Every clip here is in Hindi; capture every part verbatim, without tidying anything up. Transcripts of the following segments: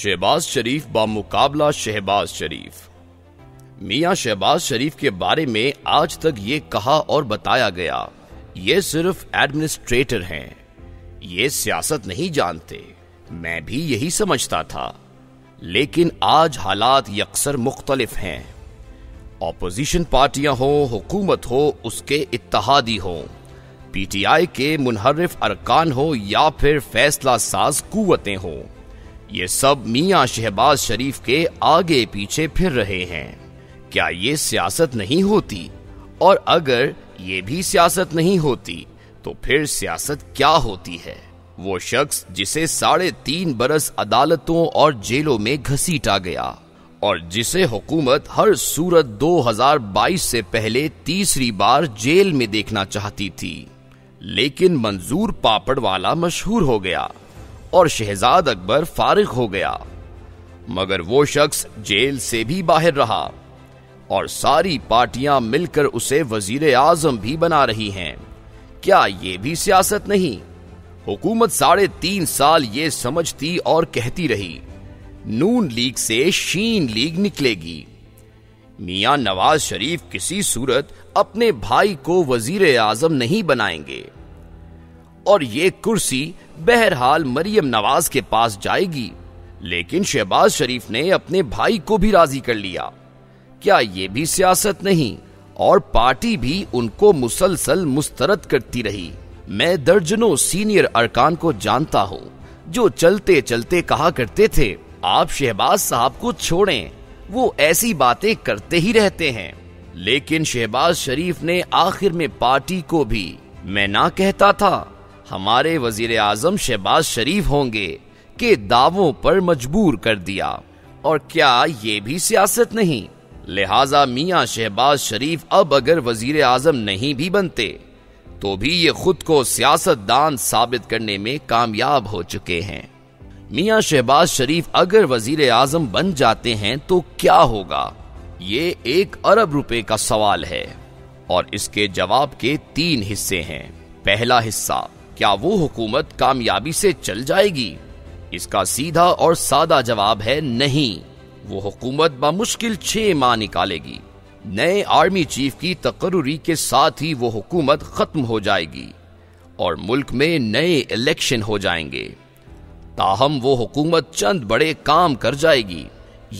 शहबाज शरीफ बामुकाबला शहबाज शरीफ। मियां शहबाज शरीफ के बारे में आज तक ये कहा और बताया गया, ये सिर्फ एडमिनिस्ट्रेटर हैं, ये सियासत नहीं जानते। मैं भी यही समझता था, लेकिन आज हालात यकसर मुख्तलिफ हैं। ऑपोजिशन पार्टियां हो, हुकूमत हो, उसके इत्तहादी हो, पीटीआई के मुनहरिफ अरकान हो या फिर फैसला साज कुव्वतें हो, ये सब मियां शहबाज शरीफ के आगे पीछे फिर रहे हैं। क्या ये सियासत नहीं होती? और अगर ये भी सियासत नहीं होती तो फिर सियासत क्या होती है? वो शख्स जिसे साढ़े तीन बरस अदालतों और जेलों में घसीटा गया और जिसे हुकूमत हर सूरत दो हज़ार बाईस से पहले तीसरी बार जेल में देखना चाहती थी, लेकिन मंजूर पापड़वाला मशहूर हो गया और शहजाद अकबर फारिग हो गया, मगर वो शख्स जेल से भी बाहर रहा और सारी पार्टियां मिलकर उसे वजीर आजम भी बना रही हैं। क्या ये भी सियासत नहीं? हुकूमत साढ़े तीन साल ये समझती और कहती रही, नून लीग से शीन लीग निकलेगी। मियां नवाज शरीफ किसी सूरत अपने भाई को वजीर आजम नहीं बनाएंगे और ये कुर्सी बहरहाल मरियम नवाज के पास जाएगी, लेकिन शहबाज शरीफ ने अपने भाई को भी राजी कर लिया। क्या ये भी सियासत नहीं? और पार्टी भी उनको मुसलसल मुस्तरद करती रही। मैं दर्जनों सीनियर अरकान को जानता हूँ जो चलते चलते कहा करते थे, आप शहबाज साहब को छोड़ें, वो ऐसी बातें करते ही रहते हैं। लेकिन शहबाज शरीफ ने आखिर में पार्टी को भी, मैं ना कहता था हमारे वजीर आजम शहबाज शरीफ होंगे, के दावों पर मजबूर कर दिया। और क्या ये भी सियासत नहीं? लिहाजा मियां शहबाज शरीफ अब अगर वजीर आजम नहीं भी बनते तो भी ये खुद को सियासतदान साबित करने में कामयाब हो चुके हैं। मियां शहबाज शरीफ अगर वजीर आजम बन जाते हैं तो क्या होगा? ये एक अरब रुपए का सवाल है और इसके जवाब के तीन हिस्से हैं। पहला हिस्सा, क्या वो हुकूमत कामयाबी से चल जाएगी? इसका सीधा और सादा जवाब है नहीं। वो हुकूमत बामुश्किल छह माह निकालेगी। नए आर्मी चीफ की तकर्री के साथ ही वो हुकूमत खत्म हो जाएगी और मुल्क में नए इलेक्शन हो जाएंगे। ताहम वो हुकूमत चंद बड़े काम कर जाएगी।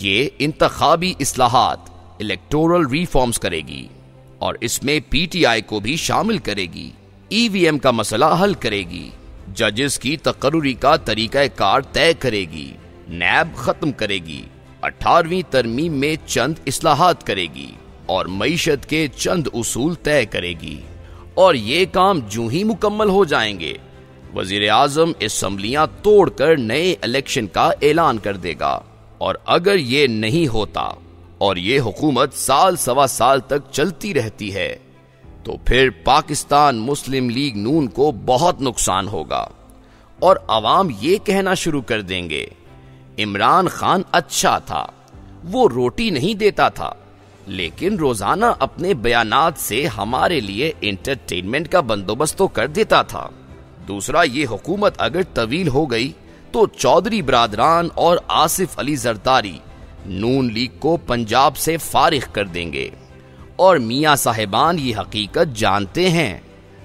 ये इंतखाबी इस्लाहात, इलेक्टोरल रिफॉर्म्स करेगी और इसमें पीटीआई को भी शामिल करेगी, ईवीएम का मसला हल करेगी, जजेस की तकर्री का तरीका कार तय करेगी, नैब खत्म करेगी, अठारहवीं तरमीम में चंद इस्लाहात करेगी और मईशत के चंद उसूल तय करेगी। और ये काम जूं ही मुकम्मल हो जाएंगे, वजीर आजम असम्बलियां तोड़कर नए इलेक्शन का ऐलान कर देगा। और अगर ये नहीं होता और ये हुकूमत साल सवा साल तक चलती रहती है तो फिर पाकिस्तान मुस्लिम लीग नून को बहुत नुकसान होगा और आवाम ये कहना शुरू कर देंगे, इमरान खान अच्छा था, वो रोटी नहीं देता था, लेकिन रोजाना अपने बयानात से हमारे लिए एंटरटेनमेंट का बंदोबस्त तो कर देता था। दूसरा, ये हुकूमत अगर तवील हो गई तो चौधरी बरादरान और आसिफ अली जरदारी नून लीग को पंजाब से फारिग कर देंगे और मियां साहिबान ये हकीकत जानते हैं,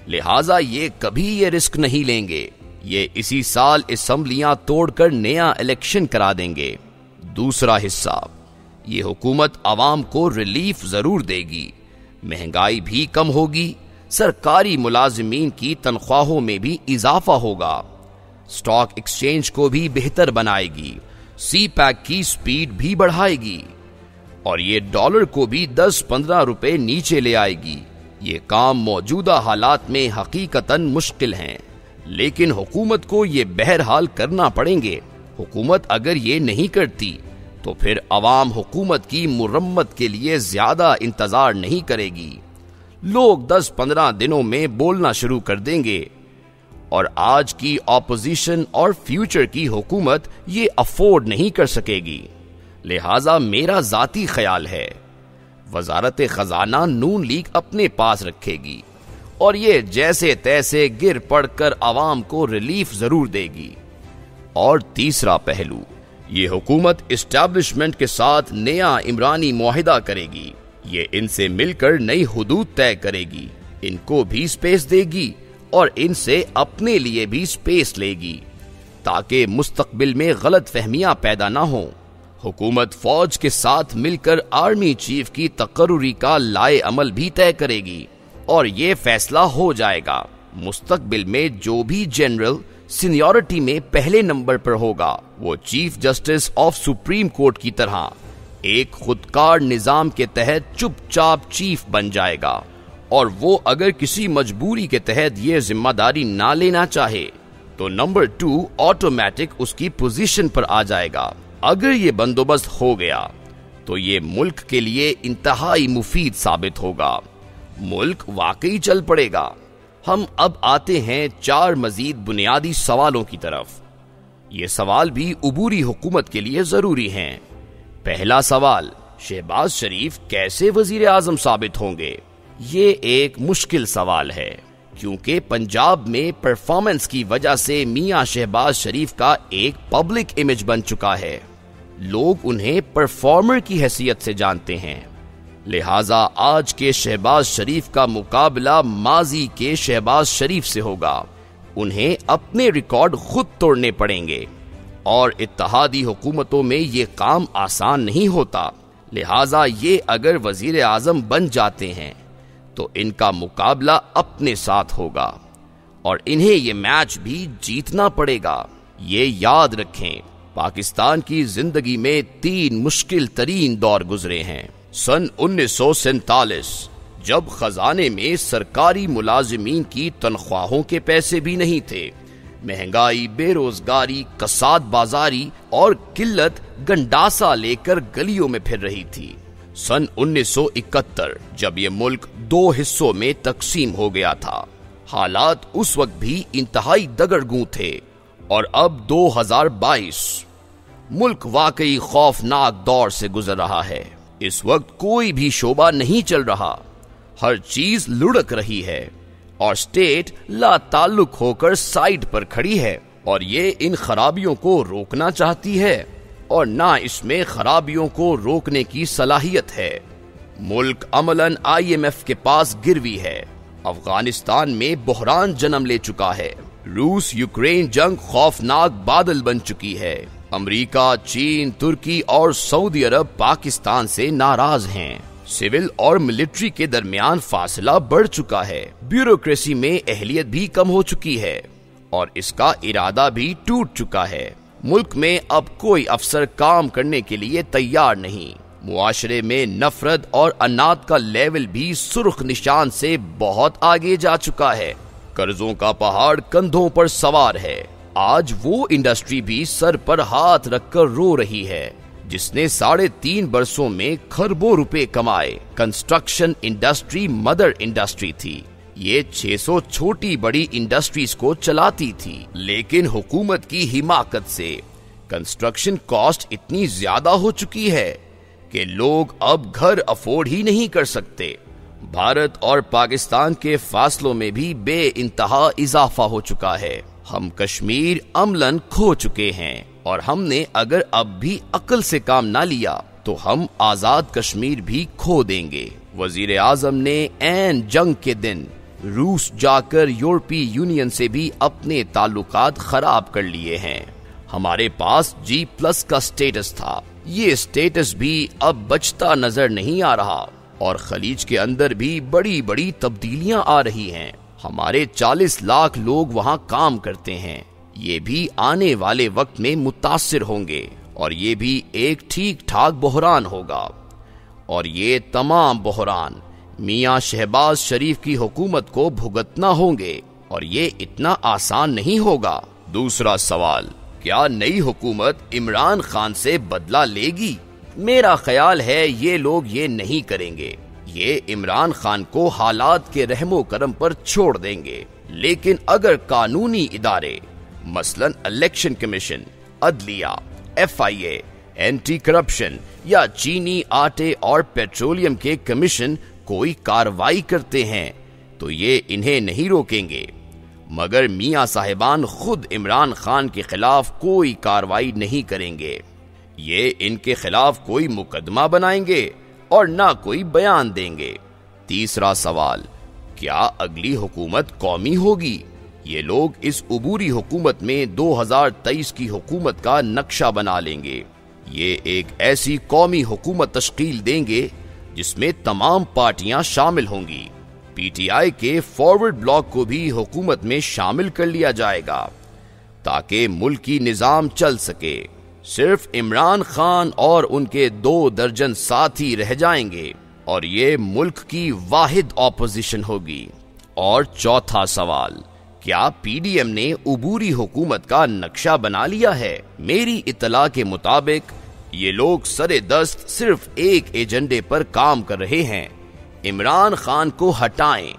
लिहाजा ये कभी ये रिस्क नहीं लेंगे। ये इसी साल असम्बलियां तोड़कर नया इलेक्शन करा देंगे। दूसरा हिस्सा, ये हुकूमत आवाम को रिलीफ जरूर देगी, महंगाई भी कम होगी, सरकारी मुलाजमीन की तनख्वाहों में भी इजाफा होगा, स्टॉक एक्सचेंज को भी बेहतर बनाएगी, सी पैक की स्पीड भी बढ़ाएगी और ये डॉलर को भी दस पंद्रह रुपए नीचे ले आएगी। ये काम मौजूदा हालात में हकीकतन मुश्किल हैं, लेकिन हुकूमत को ये बहरहाल करना पड़ेंगे। हुकूमत अगर ये नहीं करती तो फिर अवाम हुकूमत की मुरम्मत के लिए ज्यादा इंतजार नहीं करेगी। लोग दस पंद्रह दिनों में बोलना शुरू कर देंगे और आज की ऑपोजिशन और फ्यूचर की हुकूमत ये अफोर्ड नहीं कर सकेगी। लिहाजा मेरा जाती ख्याल है, वजारत खजाना नून लीग अपने पास रखेगी और ये जैसे तैसे गिर पड़कर आवाम को रिलीफ जरूर देगी। और तीसरा पहलू, ये हुकूमत इस्टेब्लिशमेंट के साथ नया इमरानी मुआहिदा करेगी। ये इनसे मिलकर नई हुदूद तय करेगी, इनको भी स्पेस देगी और इनसे अपने लिए भी स्पेस लेगी ताकि मुस्तकबिल में गलत फहमियां पैदा ना हों। हुकूमत फौज के साथ मिलकर आर्मी चीफ की तकर्री का लाए अमल भी तय करेगी और ये फैसला हो जाएगा मुस्तकबिल में जो भी जनरल सीनियरिटी में पहले नंबर पर होगा वो chief justice of supreme court की तरह एक खुदकार निजाम के तहत चुपचाप चीफ बन जाएगा और वो अगर किसी मजबूरी के तहत ये जिम्मेदारी ना लेना चाहे तो नंबर टू ऑटोमेटिक उसकी पोजीशन पर आ जाएगा। अगर ये बंदोबस्त हो गया तो ये मुल्क के लिए इंतहाई मुफीद साबित होगा, मुल्क वाकई चल पड़ेगा। हम अब आते हैं चार मजीद बुनियादी सवालों की तरफ। ये सवाल भी उबूरी हुकूमत के लिए जरूरी हैं। पहला सवाल, शहबाज शरीफ कैसे वजीर आजम साबित होंगे? ये एक मुश्किल सवाल है क्योंकि पंजाब में परफॉर्मेंस की वजह से मियां शहबाज शरीफ का एक पब्लिक इमेज बन चुका है। लोग उन्हें परफॉर्मर की हैसियत से जानते हैं, लिहाजा आज के शहबाज शरीफ का मुकाबला माजी के शहबाज शरीफ से होगा। उन्हें अपने रिकॉर्ड खुद तोड़ने पड़ेंगे और इत्तेहादी हुकूमतों में ये काम आसान नहीं होता। लिहाजा ये अगर वजीर आजम बन जाते हैं तो इनका मुकाबला अपने साथ होगा और इन्हें ये मैच भी जीतना पड़ेगा। ये याद रखें, पाकिस्तान की जिंदगी में तीन मुश्किल तरीन दौर गुजरे हैं। सन उन्नीस सौ सैंतालीस, जब खजाने में सरकारी मुलाजिमीन की तनख्वाहों के पैसे भी नहीं थे। महंगाई, बेरोजगारी, कसाद बाजारी और किल्लत गंडासा लेकर गलियों में फिर रही थी। सन उन्नीस सौ इकहत्तर, जब ये मुल्क दो हिस्सों में तकसीम हो गया था, हालात उस वक्त भी इंतहाई दगड़गू थे। और अब दो हज़ार बाईस, मुल्क वाकई खौफनाक दौर से गुजर रहा है। इस वक्त कोई भी शोबा नहीं चल रहा, हर चीज लुढ़क रही है और स्टेट लाताल्लुक होकर साइड पर खड़ी है और ये इन खराबियों को रोकना चाहती है और ना इसमें खराबियों को रोकने की सलाहियत है। मुल्क अमलन आई एम एफ के पास गिरवी है। अफगानिस्तान में बहरान जन्म ले चुका है। रूस यूक्रेन जंग खौफनाक बादल बन चुकी है। अमेरिका, चीन, तुर्की और सऊदी अरब पाकिस्तान से नाराज हैं। सिविल और मिलिट्री के दरमियान फासला बढ़ चुका है। ब्यूरोक्रेसी में अहलियत भी कम हो चुकी है और इसका इरादा भी टूट चुका है। मुल्क में अब कोई अफसर काम करने के लिए तैयार नहीं। मुआशरे में नफरत और अनाथ का लेवल भी सुर्ख निशान से बहुत आगे जा चुका है। कर्जों का पहाड़ कंधों पर सवार है। आज वो इंडस्ट्री भी सर पर हाथ रखकर रो रही है जिसने साढ़े तीन बरसों में खरबों रुपए कमाए। कंस्ट्रक्शन इंडस्ट्री मदर इंडस्ट्री थी। ये छह सौ छोटी बड़ी इंडस्ट्रीज को चलाती थी, लेकिन हुकूमत की हिमाकत से कंस्ट्रक्शन कॉस्ट इतनी ज्यादा हो चुकी है कि लोग अब घर अफोर्ड ही नहीं कर सकते। भारत और पाकिस्तान के फासलों में भी बेइंतहा इजाफा हो चुका है। हम कश्मीर अमलन खो चुके हैं और हमने अगर अब भी अकल से काम ना लिया तो हम आजाद कश्मीर भी खो देंगे। वजीर आजम ने ऐन जंग के दिन रूस जाकर यूरोपीय यूनियन से भी अपने ताल्लुकात खराब कर लिए हैं। हमारे पास जी प्लस का स्टेटस था, ये स्टेटस भी अब बचता नजर नहीं आ रहा और खलीज के अंदर भी बड़ी बड़ी तब्दीलियां आ रही हैं। हमारे चालीस लाख लोग वहां काम करते हैं, ये भी आने वाले वक्त में मुतासिर होंगे और ये भी एक ठीक ठाक बहरान होगा। और ये तमाम बहरान मियां शहबाज शरीफ की हुकूमत को भुगतना होंगे और ये इतना आसान नहीं होगा। दूसरा सवाल, क्या नई हुकूमत इमरान खान से बदला लेगी? मेरा ख्याल है ये लोग ये नहीं करेंगे। ये इमरान खान को हालात के रहमो करम पर छोड़ देंगे, लेकिन अगर कानूनी इदारे मसलन इलेक्शन कमीशन, अदलिया, F I A, anti corruption या चीनी, आटे और पेट्रोलियम के कमीशन कोई कार्रवाई करते हैं तो ये इन्हें नहीं रोकेंगे, मगर मियां साहिबान खुद इमरान खान के खिलाफ कोई कार्रवाई नहीं करेंगे। ये इनके खिलाफ कोई मुकदमा बनाएंगे और ना कोई बयान देंगे। तीसरा सवाल, क्या अगली हुकूमत कौमी होगी? ये लोग इस उबूरी हुकूमत में दो हज़ार तेईस की हुकूमत का नक्शा बना लेंगे। ये एक ऐसी कौमी हुकूमत तश्कील देंगे जिसमें तमाम पार्टियां शामिल होंगी। पीटीआई के फॉरवर्ड ब्लॉक को भी हुकूमत में शामिल कर लिया जाएगा ताकि मुल्क की निज़ाम चल सके। सिर्फ इमरान खान और उनके दो दर्जन साथी रह जाएंगे और ये मुल्क की वाहिद ऑपोजिशन होगी। और चौथा सवाल, क्या पीडीएम ने उबूरी हुकूमत का नक्शा बना लिया है? मेरी इतला के मुताबिक ये लोग सरे दस्त सिर्फ एक एजेंडे पर काम कर रहे हैं, इमरान खान को हटाएं।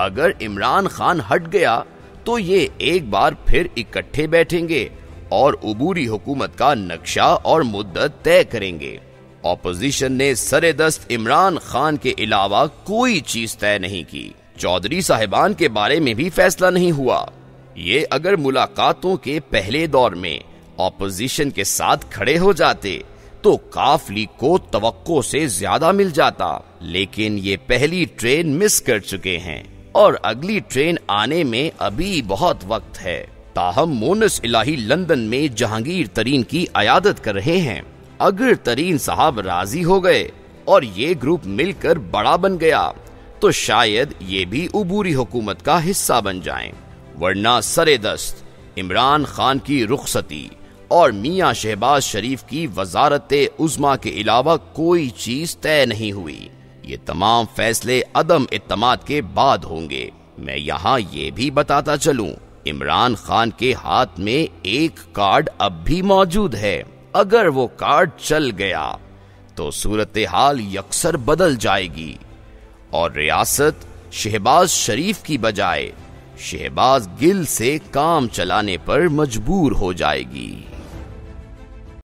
अगर इमरान खान हट गया तो ये एक बार फिर इकट्ठे बैठेंगे और उबूरी हुकूमत का नक्शा और मुद्दत तय करेंगे। ऑपोजिशन ने सरे दस्त इमरान खान के अलावा कोई चीज तय नहीं की। चौधरी साहिबान के बारे में भी फैसला नहीं हुआ। ये अगर मुलाकातों के पहले दौर में ऑपोजिशन के साथ खड़े हो जाते तो काफ लीग को तवक्को से ज्यादा मिल जाता, लेकिन ये पहली ट्रेन मिस कर चुके हैं और अगली ट्रेन आने में अभी बहुत वक्त है। ताहम मोनस इलाही लंदन में जहांगीर तरीन की अयादत कर रहे हैं। अगर तरीन साहब राजी हो गए और ये ग्रुप मिलकर बड़ा बन गया तो शायद ये भी उबूरी हुकूमत का हिस्सा बन जाएं, वरना सरे दस्त इमरान खान की रुखसती और मियां शहबाज शरीफ की वजारते उज़्मा के अलावा कोई चीज तय नहीं हुई। ये तमाम फैसले अदम इत्तमाद के बाद होंगे। मैं यहाँ ये भी बताता चलूँ, इमरान खान के हाथ में एक कार्ड अब भी मौजूद है। अगर वो कार्ड चल गया तो सूरत हाल यकसर बदल जाएगी और रियासत शहबाज शरीफ की बजाय शहबाज गिल से काम चलाने पर मजबूर हो जाएगी।